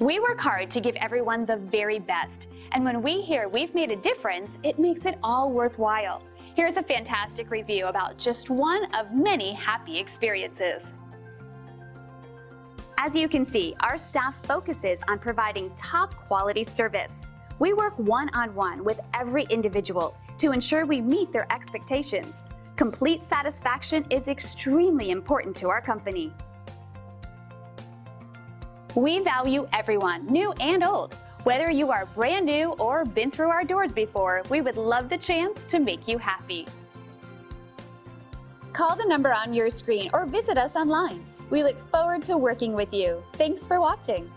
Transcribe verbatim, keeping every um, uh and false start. We work hard to give everyone the very best, and when we hear we've made a difference, it makes it all worthwhile. Here's a fantastic review about just one of many happy experiences. As you can see, our staff focuses on providing top quality service. We work one-on-one with every individual to ensure we meet their expectations. Complete satisfaction is extremely important to our company. We value everyone, new and old. Whether you are brand new or been through our doors before, we would love the chance to make you happy. Call the number on your screen or visit us online. We look forward to working with you. Thanks for watching.